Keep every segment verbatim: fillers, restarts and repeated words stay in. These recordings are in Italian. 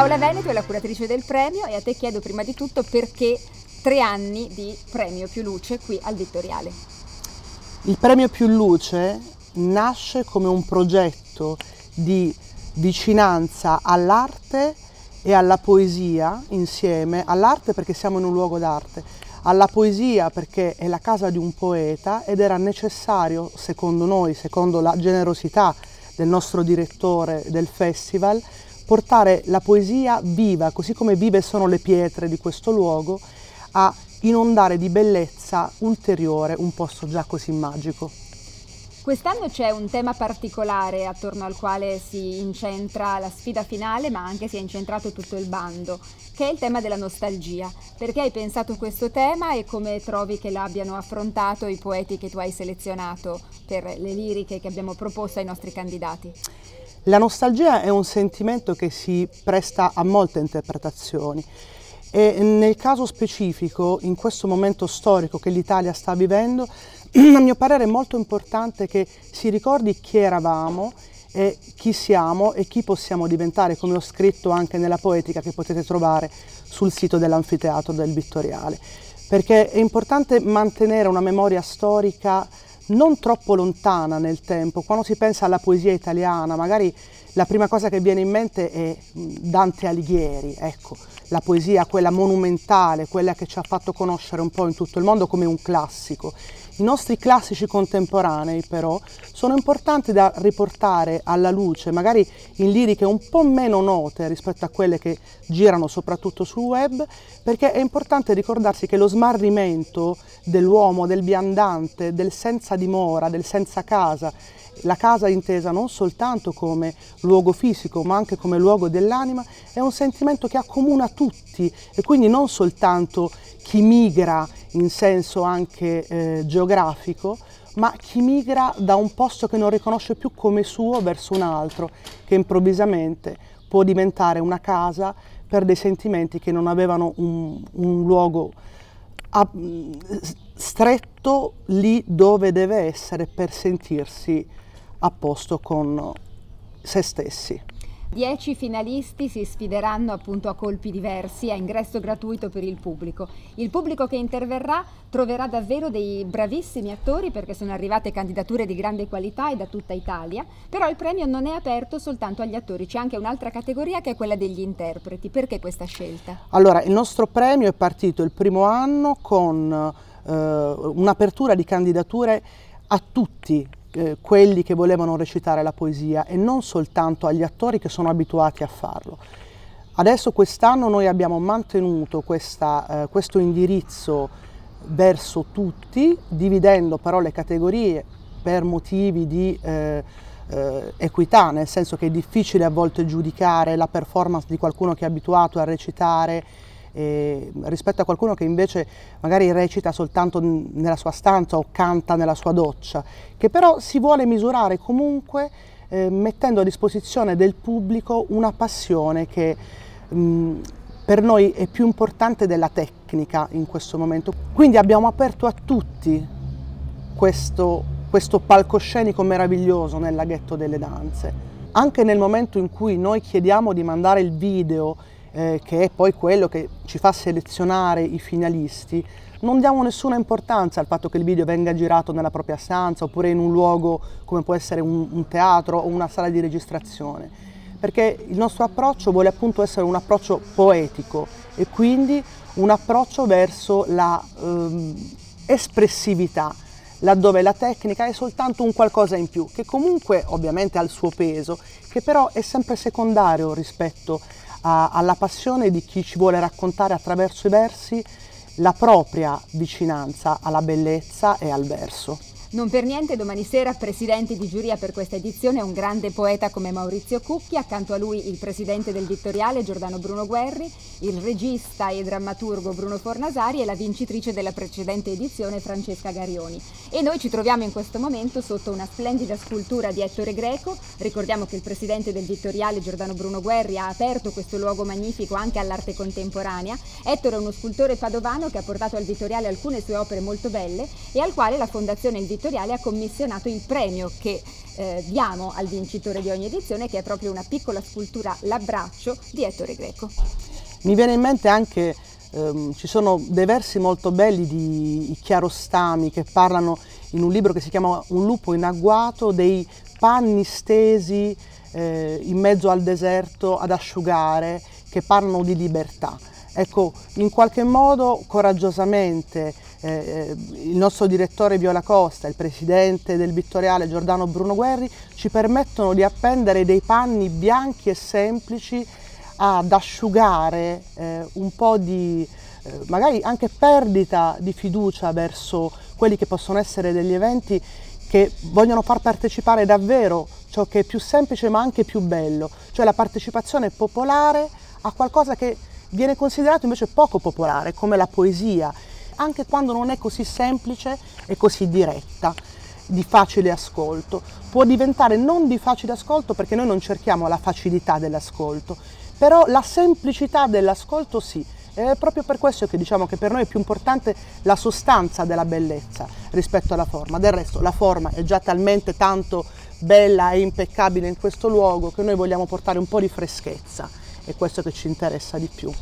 Paola Veneto è la curatrice del premio e a te chiedo prima di tutto perché tre anni di Premio Più Luce qui al Vittoriale. Il Premio Più Luce nasce come un progetto di vicinanza all'arte e alla poesia insieme, all'arte perché siamo in un luogo d'arte, alla poesia perché è la casa di un poeta ed era necessario, secondo noi, secondo la generosità del nostro direttore del festival, portare la poesia viva, così come vive sono le pietre di questo luogo, a inondare di bellezza ulteriore un posto già così magico. Quest'anno c'è un tema particolare attorno al quale si incentra la sfida finale, ma anche si è incentrato tutto il bando, che è il tema della nostalgia. Perché hai pensato questo tema e come trovi che l'abbiano affrontato i poeti che tu hai selezionato per le liriche che abbiamo proposto ai nostri candidati? La nostalgia è un sentimento che si presta a molte interpretazioni e nel caso specifico, in questo momento storico che l'Italia sta vivendo, a mio parere è molto importante che si ricordi chi eravamo, e chi siamo e chi possiamo diventare, come ho scritto anche nella poetica che potete trovare sul sito dell'Anfiteatro del Vittoriale, perché è importante mantenere una memoria storica non troppo lontana nel tempo. Quando si pensa alla poesia italiana, magari la prima cosa che viene in mente è Dante Alighieri, ecco, la poesia quella monumentale, quella che ci ha fatto conoscere un po' in tutto il mondo come un classico. I nostri classici contemporanei però sono importanti da riportare alla luce, magari in liriche un po' meno note rispetto a quelle che girano soprattutto sul web, perché è importante ricordarsi che lo smarrimento dell'uomo, del viandante, del senza dimora, del senza casa, la casa intesa non soltanto come luogo fisico ma anche come luogo dell'anima, è un sentimento che accomuna tutti e quindi non soltanto chi migra in senso anche eh, geografico, ma chi migra da un posto che non riconosce più come suo verso un altro, che improvvisamente può diventare una casa per dei sentimenti che non avevano un, un luogo a, stretto lì dove deve essere per sentirsi a posto con se stessi. Dieci finalisti si sfideranno appunto a colpi diversi, a ingresso gratuito per il pubblico. Il pubblico che interverrà troverà davvero dei bravissimi attori, perché sono arrivate candidature di grande qualità e da tutta Italia, però il premio non è aperto soltanto agli attori, c'è anche un'altra categoria che è quella degli interpreti. Perché questa scelta? Allora, il nostro premio è partito il primo anno con eh, un'apertura di candidature a tutti Eh, quelli che volevano recitare la poesia e non soltanto agli attori che sono abituati a farlo. Adesso quest'anno noi abbiamo mantenuto questa, eh, questo indirizzo verso tutti, dividendo però le categorie per motivi di eh, eh, equità, nel senso che è difficile a volte giudicare la performance di qualcuno che è abituato a recitare Eh, rispetto a qualcuno che invece magari recita soltanto nella sua stanza o canta nella sua doccia, che però si vuole misurare comunque eh, mettendo a disposizione del pubblico una passione che mh, per noi è più importante della tecnica in questo momento. Quindi abbiamo aperto a tutti questo, questo palcoscenico meraviglioso nel Laghetto delle Danze. Anche nel momento in cui noi chiediamo di mandare il video Eh, che è poi quello che ci fa selezionare i finalisti, non diamo nessuna importanza al fatto che il video venga girato nella propria stanza oppure in un luogo come può essere un, un teatro o una sala di registrazione, perché il nostro approccio vuole appunto essere un approccio poetico e quindi un approccio verso la ehm, espressività, laddove la tecnica è soltanto un qualcosa in più, che comunque ovviamente ha il suo peso, che però è sempre secondario rispetto A, alla passione di chi ci vuole raccontare attraverso i versi la propria vicinanza alla bellezza e al verso. Non per niente domani sera presidente di giuria per questa edizione è un grande poeta come Maurizio Cucchi, accanto a lui il presidente del Vittoriale Giordano Bruno Guerri, il regista e drammaturgo Bruno Fornasari e la vincitrice della precedente edizione Francesca Garioni. E noi ci troviamo in questo momento sotto una splendida scultura di Ettore Greco. Ricordiamo che il presidente del Vittoriale Giordano Bruno Guerri ha aperto questo luogo magnifico anche all'arte contemporanea. Ettore è uno scultore padovano che ha portato al Vittoriale alcune sue opere molto belle e al quale la Fondazione Il Vittoriale editoriale ha commissionato il premio che eh, diamo al vincitore di ogni edizione, che è proprio una piccola scultura L'abbraccio di Ettore Greco. Mi viene in mente anche, ehm, ci sono dei versi molto belli di Chiarostami che parlano, in un libro che si chiama Un lupo in agguato, dei panni stesi eh, in mezzo al deserto ad asciugare, che parlano di libertà. Ecco, in qualche modo coraggiosamente eh, il nostro direttore Viola Costa, il presidente del Vittoriale Giordano Bruno Guerri, ci permettono di appendere dei panni bianchi e semplici ad asciugare eh, un po' di eh, magari anche perdita di fiducia verso quelli che possono essere degli eventi che vogliono far partecipare davvero ciò che è più semplice ma anche più bello, cioè la partecipazione popolare a qualcosa che viene considerato invece poco popolare, come la poesia, anche quando non è così semplice e così diretta, di facile ascolto. Può diventare non di facile ascolto, perché noi non cerchiamo la facilità dell'ascolto, però la semplicità dell'ascolto sì. È proprio per questo che diciamo che per noi è più importante la sostanza della bellezza rispetto alla forma. Del resto la forma è già talmente tanto bella e impeccabile in questo luogo che noi vogliamo portare un po' di freschezza. È questo che ci interessa di più.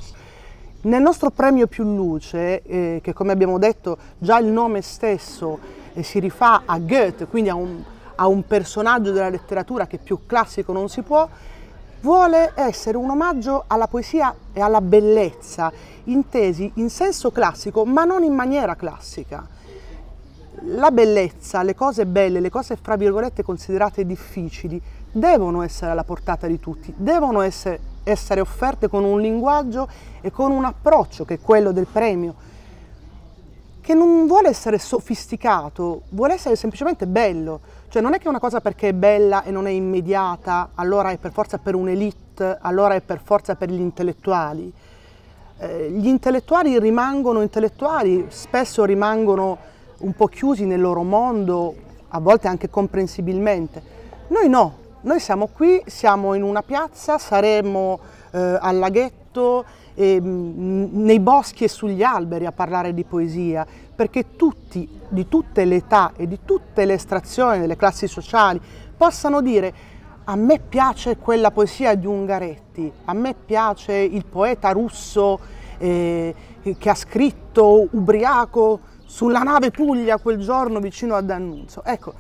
Nel nostro Premio Più Luce, eh, che come abbiamo detto già il nome stesso eh, si rifà a Goethe, quindi a un, a un personaggio della letteratura che più classico non si può, vuole essere un omaggio alla poesia e alla bellezza, intesi in senso classico ma non in maniera classica. La bellezza, le cose belle, le cose fra virgolette considerate difficili, devono essere alla portata di tutti, devono essere, essere offerte con un linguaggio e con un approccio, che è quello del premio, che non vuole essere sofisticato, vuole essere semplicemente bello. Cioè non è che è una cosa perché è bella e non è immediata, allora è per forza per un'elite, allora è per forza per gli intellettuali. Eh, gli intellettuali rimangono intellettuali, spesso rimangono un po' chiusi nel loro mondo, a volte anche comprensibilmente. Noi no, noi siamo qui, siamo in una piazza, saremo eh, al laghetto, e, mh, nei boschi e sugli alberi a parlare di poesia, perché tutti, di tutte le età e di tutte le estrazioni delle classi sociali, possano dire: a me piace quella poesia di Ungaretti, a me piace il poeta russo eh, che ha scritto ubriaco sulla nave Puglia quel giorno vicino a D'Annunzio. Ecco,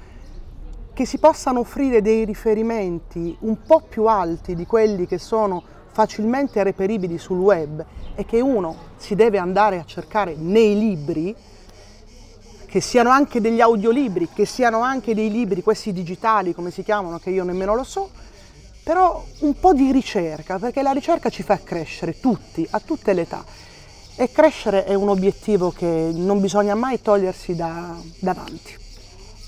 che si possano offrire dei riferimenti un po' più alti di quelli che sono facilmente reperibili sul web e che uno si deve andare a cercare nei libri, che siano anche degli audiolibri, che siano anche dei libri, questi digitali come si chiamano, che io nemmeno lo so, però un po' di ricerca, perché la ricerca ci fa crescere tutti, a tutte le età, e crescere è un obiettivo che non bisogna mai togliersi da, davanti.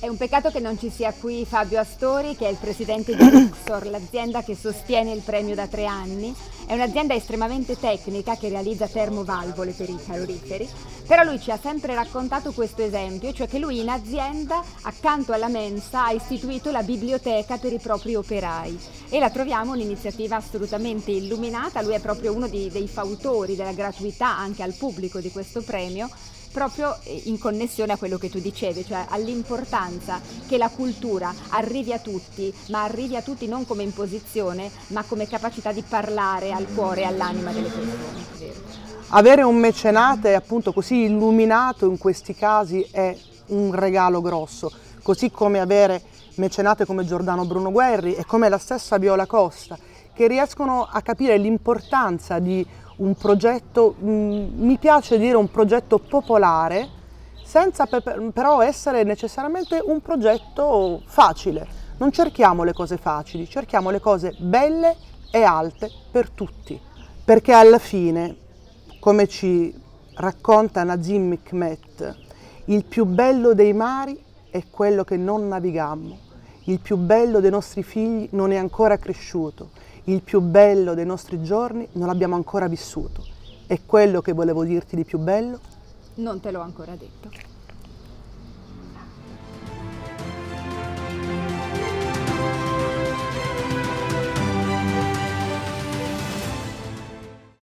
È un peccato che non ci sia qui Fabio Astori, che è il presidente di Luxor, l'azienda che sostiene il premio da tre anni. È un'azienda estremamente tecnica che realizza termovalvole per i caloriferi, però lui ci ha sempre raccontato questo esempio, cioè che lui in azienda, accanto alla mensa, ha istituito la biblioteca per i propri operai, e la troviamo un'iniziativa assolutamente illuminata. Lui è proprio uno di, dei fautori della gratuità anche al pubblico di questo premio, proprio in connessione a quello che tu dicevi, cioè all'importanza che la cultura arrivi a tutti, ma arrivi a tutti non come imposizione, ma come capacità di parlare al cuore e all'anima delle persone. Avere un mecenate appunto così illuminato in questi casi è un regalo grosso, così come avere mecenate come Giordano Bruno Guerri e come la stessa Viola Costa, che riescono a capire l'importanza di un progetto, mi piace dire un progetto popolare, senza però essere necessariamente un progetto facile. Non cerchiamo le cose facili, cerchiamo le cose belle e alte per tutti. Perché alla fine, come ci racconta Nazim Hikmet, il più bello dei mari è quello che non navigammo, il più bello dei nostri figli non è ancora cresciuto, il più bello dei nostri giorni non l'abbiamo ancora vissuto, e quello che volevo dirti di più bello non te l'ho ancora detto.